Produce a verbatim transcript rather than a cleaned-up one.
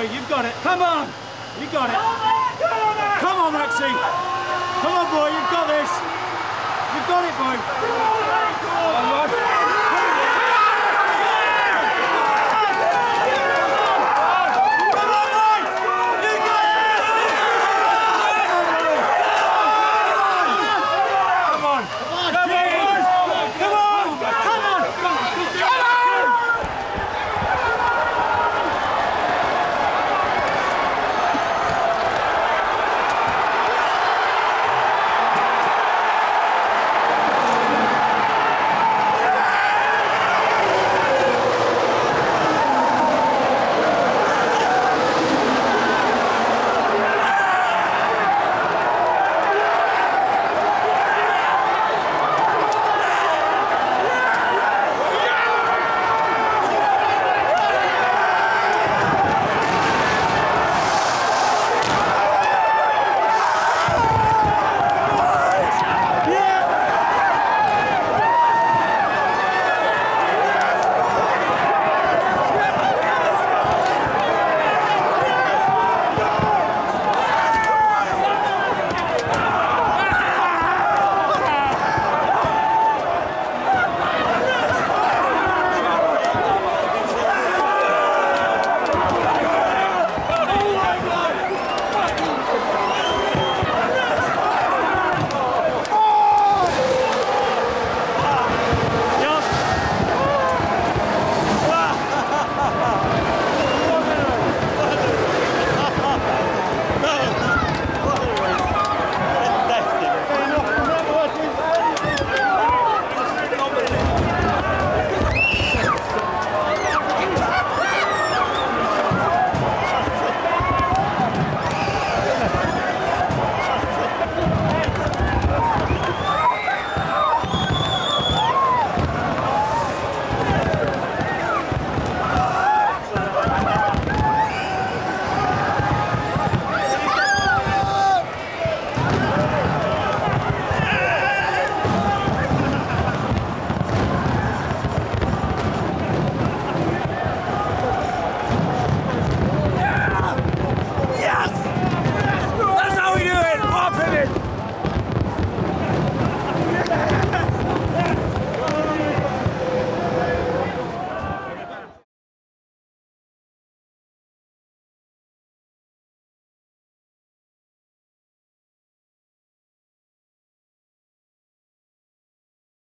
You've got it. Come on. You got it. Come on, Maxie. Come on, boy. You've got this. You've got it, boy.